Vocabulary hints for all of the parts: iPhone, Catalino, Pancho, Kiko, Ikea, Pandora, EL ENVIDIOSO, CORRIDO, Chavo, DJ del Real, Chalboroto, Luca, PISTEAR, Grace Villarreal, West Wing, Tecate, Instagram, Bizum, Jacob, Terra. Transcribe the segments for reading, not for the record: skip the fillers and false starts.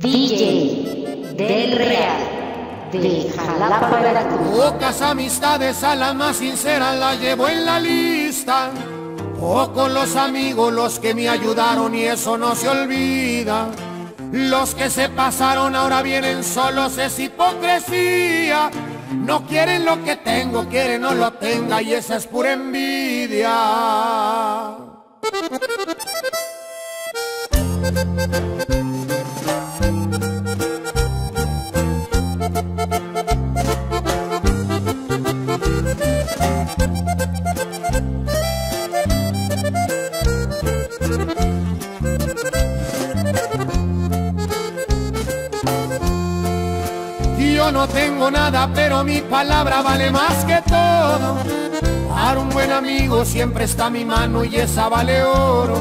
DJ del Real, de Jalapa, Veracruz. Pocas amistades, a las más sinceras las llevo en la lista. Pocos los amigos los que me ayudaron y eso no se olvida. Los que se pasaron ahora vienen solos, es hipocresía. No quieren lo que tengo, quieren no lo tenga y esa es pura envidia. Yo no tengo nada, pero mi palabra vale más que todo. Para un buen amigo siempre está mi mano y esa vale oro.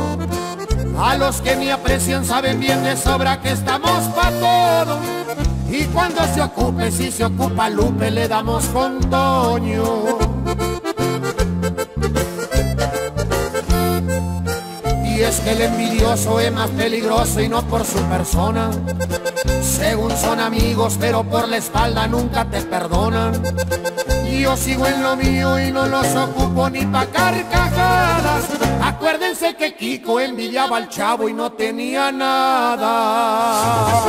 A los que me aprecian saben bien de sobra que estamos pa' todo. Y cuando se ocupe, si se ocupa Lupe, le damos con Toño. Y es que el envidioso es más peligroso y no por su persona. Según son amigos, pero por la espalda nunca te perdonan. Yo sigo en lo mío y no los ocupo ni pa' carcajadas. Acuérdense que Kiko envidiaba al Chavo y no tenía nada.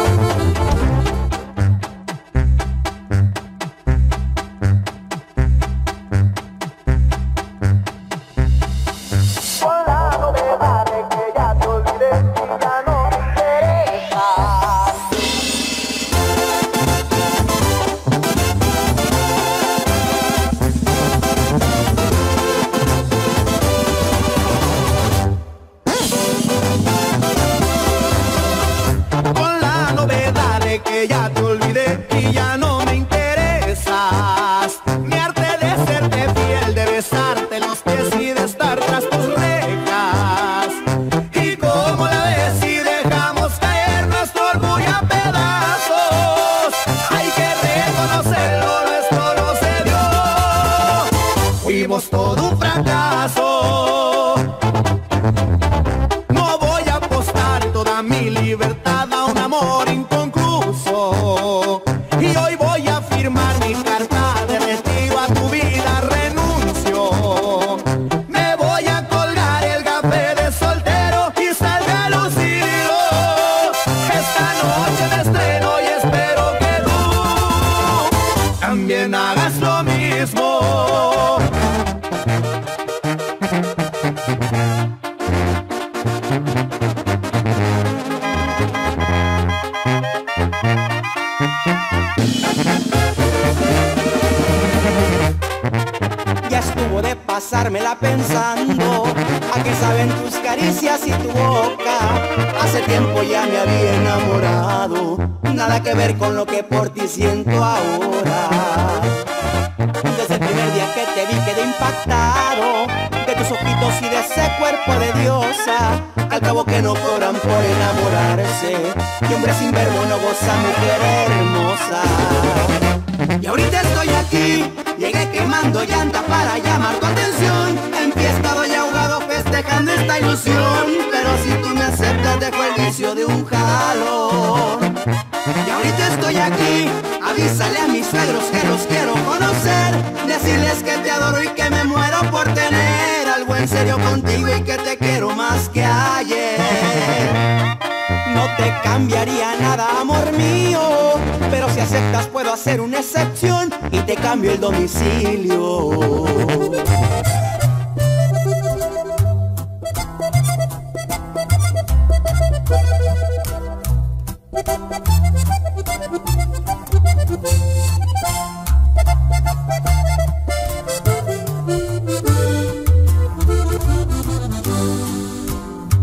El domicilio.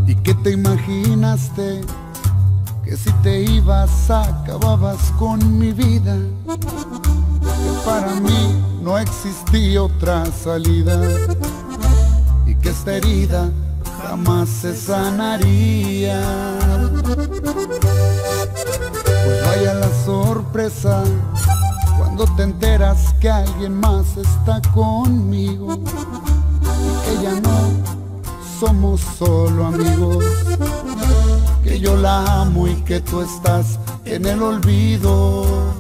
¿Y qué te imaginaste? Que si te ibas acababas con mi vida. Para mí no existía otra salida y que esta herida jamás se sanaría. Pues vaya la sorpresa cuando te enteras que alguien más está conmigo y que ya no somos solo amigos, que yo la amo y que tú estás en el olvido.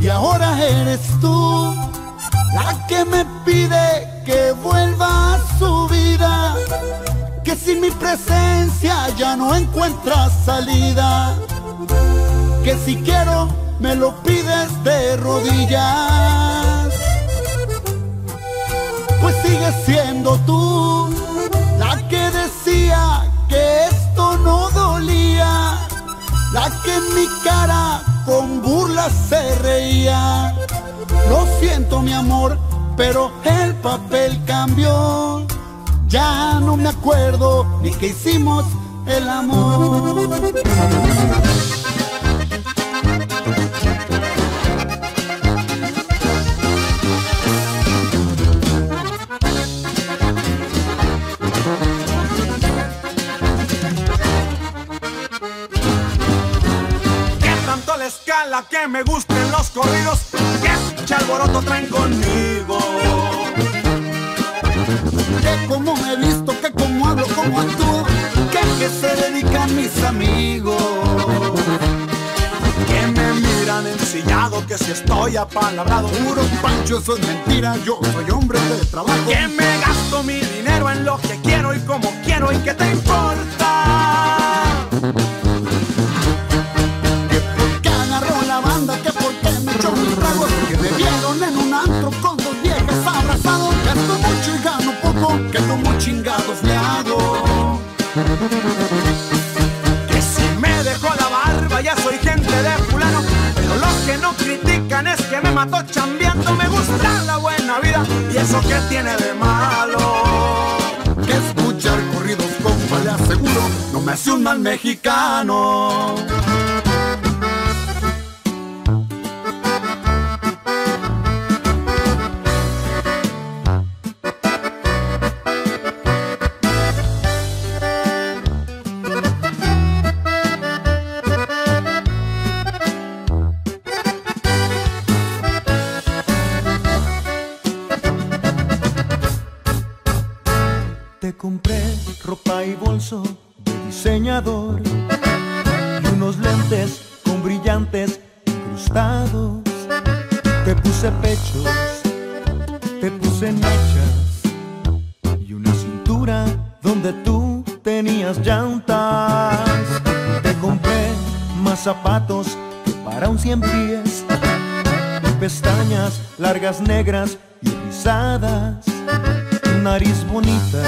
Y ahora eres tú la que me pide que vuelva a su vida, que sin mi presencia ya no encuentra salida, que si quiero me lo pides de rodillas. Pues sigues siendo tú la que decía que esto no dolía, la que en mi cara con burlas se reía. Lo siento, mi amor, pero el papel cambió. Ya no me acuerdo ni que hicimos el amor. ¿Qué tanto la escala que me gusten los corridos? ¿Qué Chalboroto traen conmigo? Que como me visto, que como hablo, como actúo, que a qué se dedican mis amigos, que me miran ensillado, que si estoy apalabrado. Juro, Pancho, eso es mentira, yo soy hombre de trabajo. Que me gasto mi dinero en lo que quiero y como quiero, y que te importa. Que porque agarró la banda, que porque me echó mis tragos, que me vieron en un antro con dos viejas abrazados. Gasto mucho y gano poco, que como chingados le hago. Que si me dejó la barba ya soy gente de fulano, pero los que no critican es que me mató chambeando. Me gusta la buena vida y eso que tiene de malo, que escuchar corridos, compa, le aseguro, no me hace un mal mexicano. Compré ropa y bolso de diseñador y unos lentes con brillantes incrustados. Te puse pechos, te puse mechas y una cintura donde tú tenías llantas. Te compré más zapatos que para un 100 pies, pestañas largas, negras y rizadas, nariz bonita,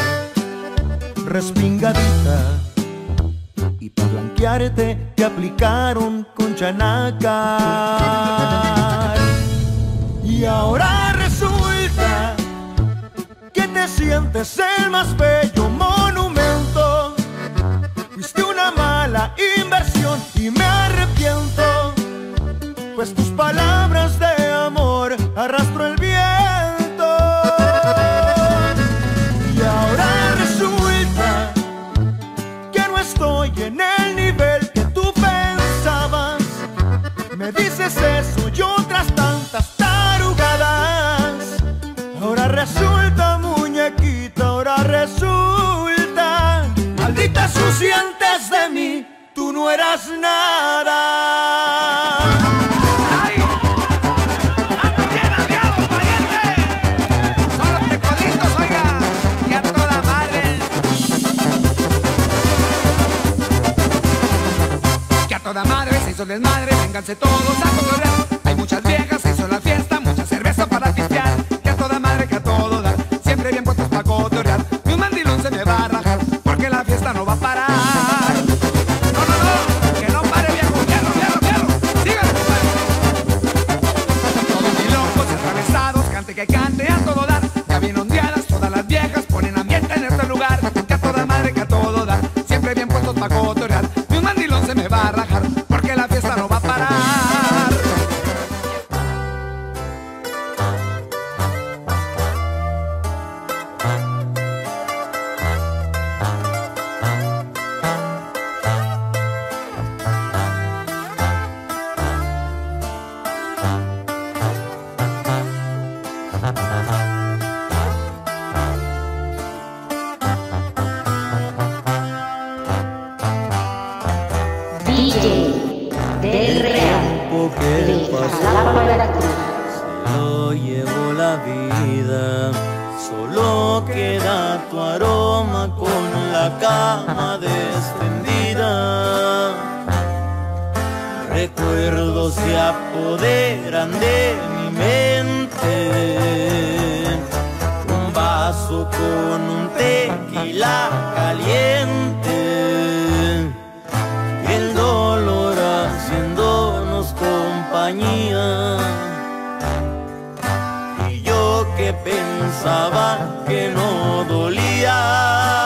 respingadita, y para blanquearte te aplicaron con chanacar. Y ahora resulta que te sientes el más bello monumento. Fuiste una mala inversión y me arrepiento, pues tus palabras de amor arrastró el viento. Y ahora estoy en el nivel que tú pensabas. Me dices eso y otras tantas tarugadas. Ahora resulta, muñequita, ahora resulta, maldita sucia, antes de mí tú no eras nada. Toda madre, se hizo desmadre, vénganse todos a cotorrear. Hay muchas viejas, se hizo la fiesta, mucha cerveza para pistear. Que a toda madre, que a todo dar, siempre bien puestos para cotorrear. Y un mandilón se me va a rajar, porque la fiesta no va a parar. No, no, no, que no pare, viejo, fierro, fierro, fierro, síganme, compadre. Todos milocos, atravesados, cante que cante, a todo dar. Ya bien ondeadas, todas las viejas ponen ambiente en este lugar. Que a toda madre, que a todo dar, siempre bien puestos para cotorrear. Se me va a rajar porque la fiesta no va a parar. DJ del Real, porque yo llevo la vida, solo queda tu aroma con la cama descendida. Recuerdos se apoderan de mi mente, un vaso con un tequila caliente, y el dolor haciéndonos compañía. Y yo que pensaba que no dolía.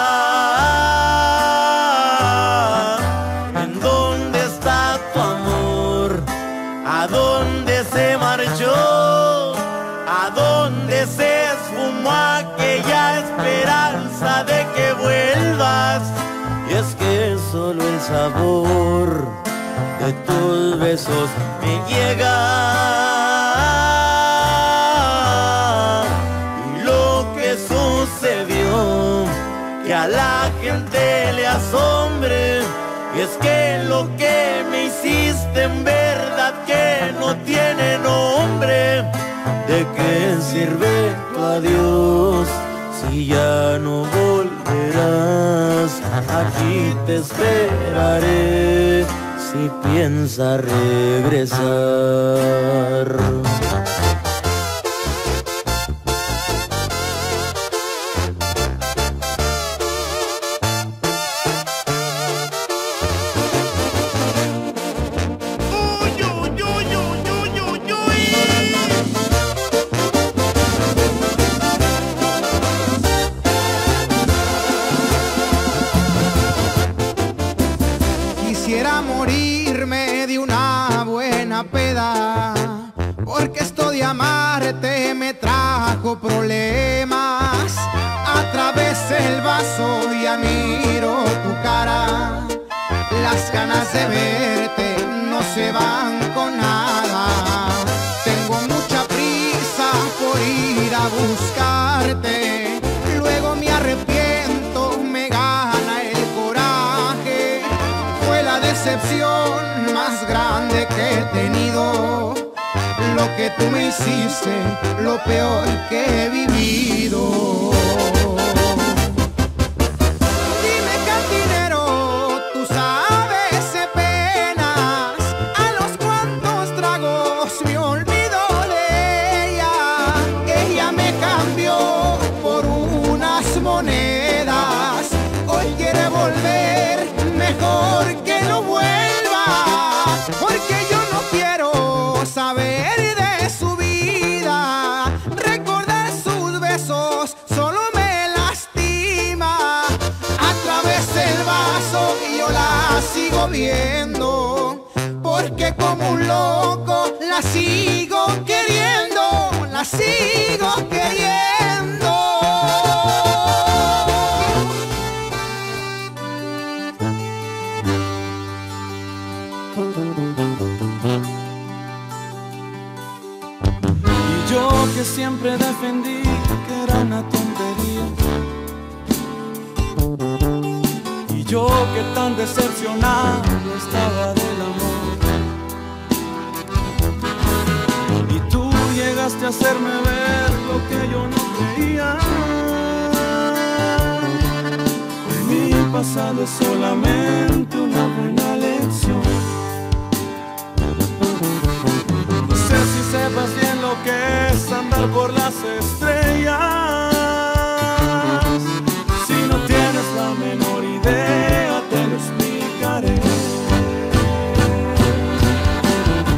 Solo el sabor de tus besos me llega, y lo que sucedió que a la gente le asombre, y es que lo que me hiciste en verdad que no tiene nombre. ¿De qué sirve tu adiós si ya no volverás? Aquí te esperaré si piensas regresar. Problemas a través del vaso, ya miro tu cara, las ganas de verte no se van con nada. Tengo mucha prisa por ir a buscarte, luego me arrepiento, me gana el coraje. Fue la decepción más grande que he tenido, lo que tú me hiciste, lo peor que he vivido. Dime, cantinero, tú sabes apenas a los cuantos tragos me olvido de ella. Ella me cambió por unas monedas, hoy quiere volver, mejor que no vuelva, porque yo no quiero saber de su vida, recordar sus besos solo me lastima. A través del vaso yo la sigo viendo, porque como un loco la sigo queriendo, la sigo queriendo. Que siempre defendí que era una tontería, y yo que tan decepcionado estaba del amor, y tú llegaste a hacerme ver lo que yo no creía. Mi pasado es solamente una buena lección. No sé si sepas bien lo que es andar por las estrellas. Si no tienes la menor idea, te lo explicaré.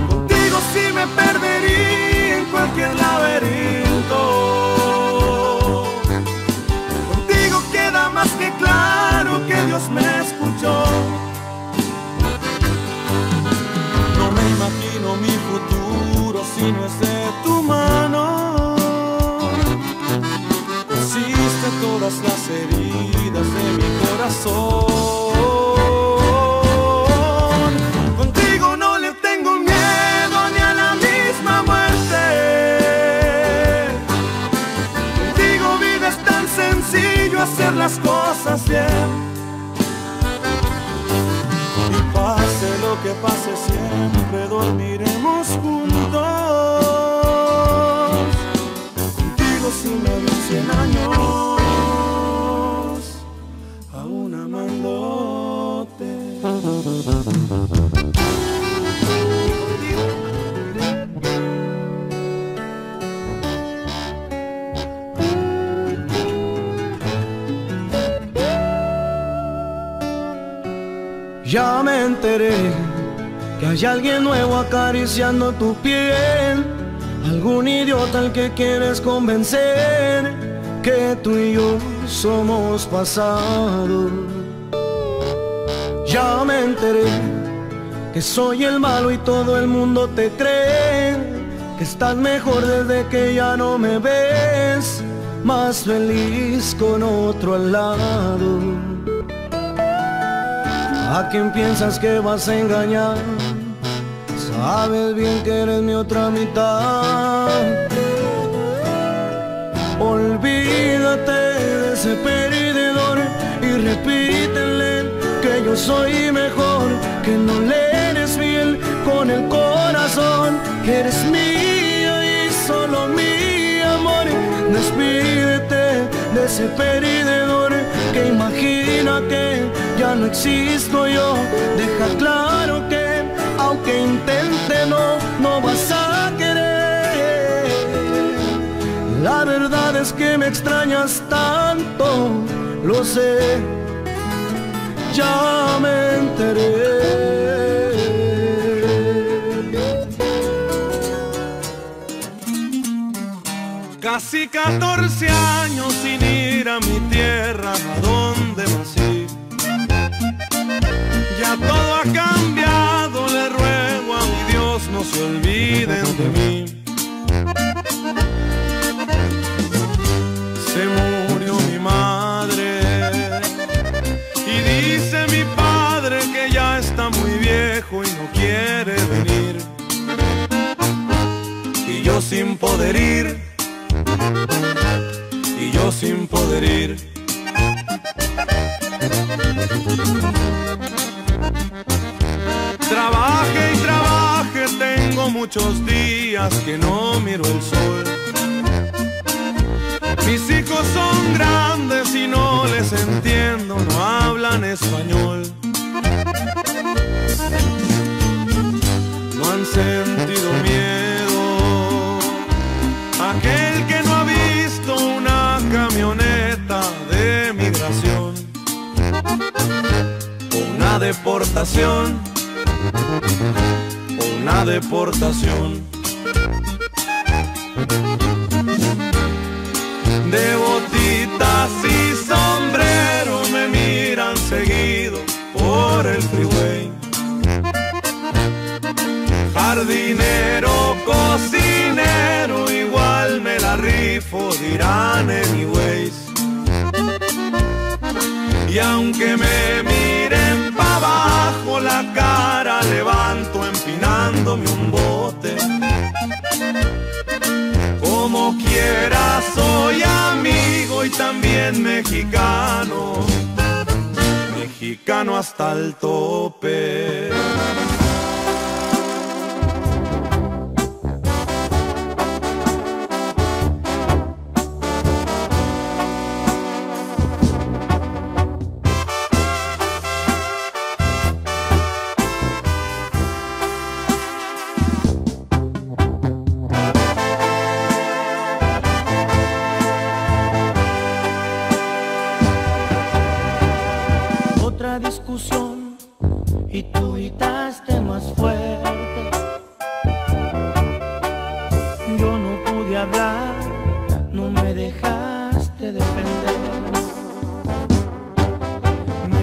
Contigo sí me perdería en cualquier laberinto. Contigo queda más que claro que Dios me escuchó. No me imagino mi futuro si no es de tu mano. Pusiste todas las heridas de mi corazón. Contigo no le tengo miedo ni a la misma muerte. Contigo vida es tan sencillo hacer las cosas bien. Y páselo lo que pase siempre dormiremos juntos. Contigo si me dio 100 años, aún amándote. Ya me enteré que hay alguien nuevo acariciando tu piel, algún idiota al que quieres convencer que tú y yo somos pasado. Ya me enteré que soy el malo y todo el mundo te cree, que estás mejor desde que ya no me ves, más feliz con otro al lado. ¿A quién piensas que vas a engañar? Sabes bien que eres mi otra mitad. Olvídate de ese perdedor y repítele que yo soy mejor, que no le eres fiel con el corazón, que eres mío y solo mi amor. Despídete de ese perdedor que imagina que ya no existo yo. Deja claro que aunque intente no vas a querer. La verdad es que me extrañas tanto, lo sé, ya me enteré. Casi 14 años sin ir a mi tierra, ¿a dónde vas a ir? Ya todo ha cambiado, le ruego a mi Dios no se olviden de mí. Se murió mi madre y dice mi padre que ya está muy viejo y no quiere venir. Y yo sin poder ir, y yo sin poder ir. Trabajé y trabajé, tengo muchos días que no miro el sol. Mis hijos son grandes y no les entiendo, no hablan español. No han sentido miedo aquel que no ha visto una camioneta de migración, una deportación, una deportación. De botitas y sombrero me miran seguido por el freeway. Jardinero, cocinero, igual me la rifo, dirán anyways. Y aunque me miren pa' abajo la cara levanto empinándome un bote. Como quiera soy amigo y también mexicano, mexicano hasta el tope. Y tú gritaste más fuerte, yo no pude hablar, no me dejaste defender. Me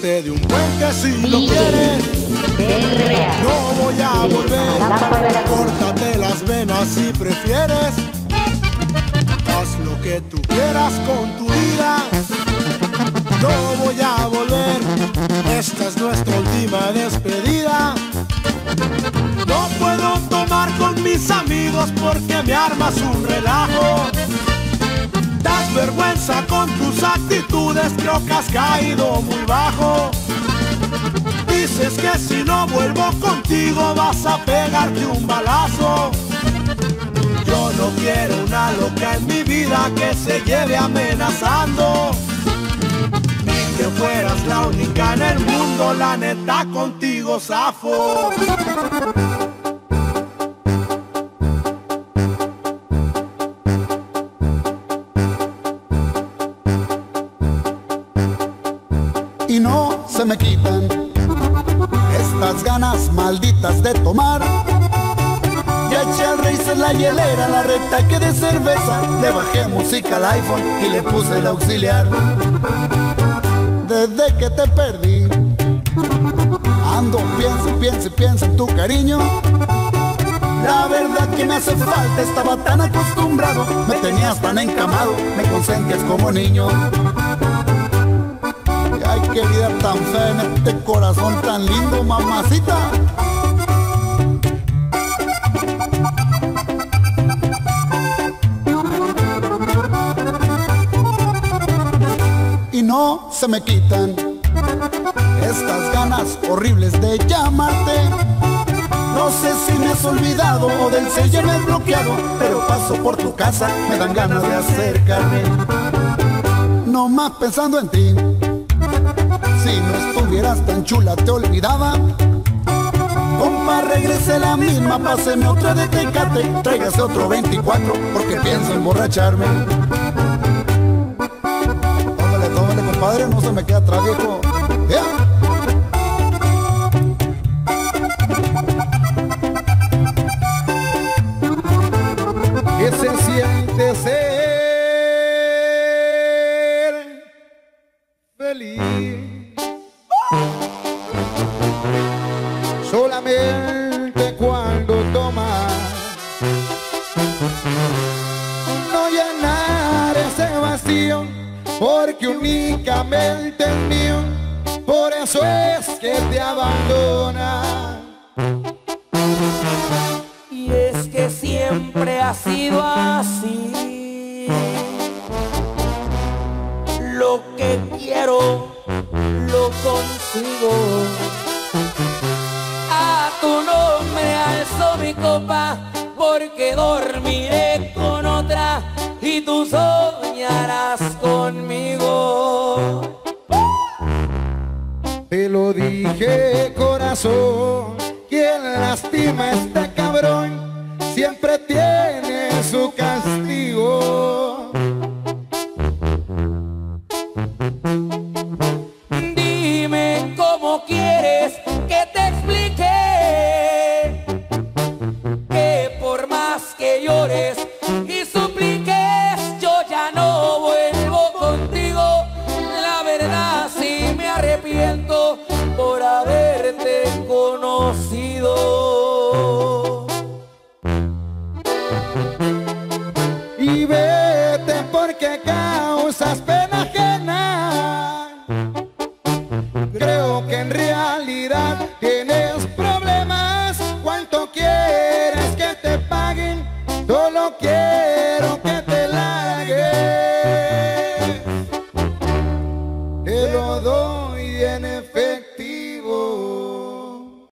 De un buen que si lo quieres no voy a volver. Córtate las venas si prefieres, haz lo que tú quieras con tu vida. No voy a volver, esta es nuestra última despedida. No puedo tomar con mis amigos porque me armas un relajo. Das vergüenza con tus actitudes, creo que has caído muy bajo. Dices que si no vuelvo contigo vas a pegarte un balazo. Yo no quiero una loca en mi vida que se lleve amenazando. Ni que fueras la única en el mundo, la neta contigo zafo. Y no se me quitan estas ganas malditas de tomar. Ya eché al racer la hielera, la recta que de cerveza. Le bajé música al iPhone y le puse el auxiliar. Desde que te perdí ando, pienso en tu cariño. La verdad que me hace falta, estaba tan acostumbrado. Me tenías tan encamado, me consentías como niño. Ay, qué vida tan fea en este corazón tan lindo, mamacita. Y no se me quitan estas ganas horribles de llamarte. No sé si me has olvidado o del sello me he bloqueado, pero paso por tu casa, me dan ganas de acercarme. No más pensando en ti, si no estuvieras tan chula te olvidaba. Compa, regrese la misma, páseme otra de Tecate, tráigase otro 24 porque pienso emborracharme. Tómale, tómale compadre, no se me queda atrás viejo. ¿Qué se siente ser feliz? Solamente cuando tomas, no llenar ese vacío, porque únicamente es mío, por eso es que te abandona. Y es que siempre ha sido así, lo que quiero lo consigo. soñarás conmigo. Te lo dije, corazón, quien lastima a este cabrón siempre tiene su castigo. Dime cómo quieres que te explique que por más que llores y supliques yo ya no vuelvo contigo. La verdad sí me arrepiento por haberte conocido. Y vete porque causas pena.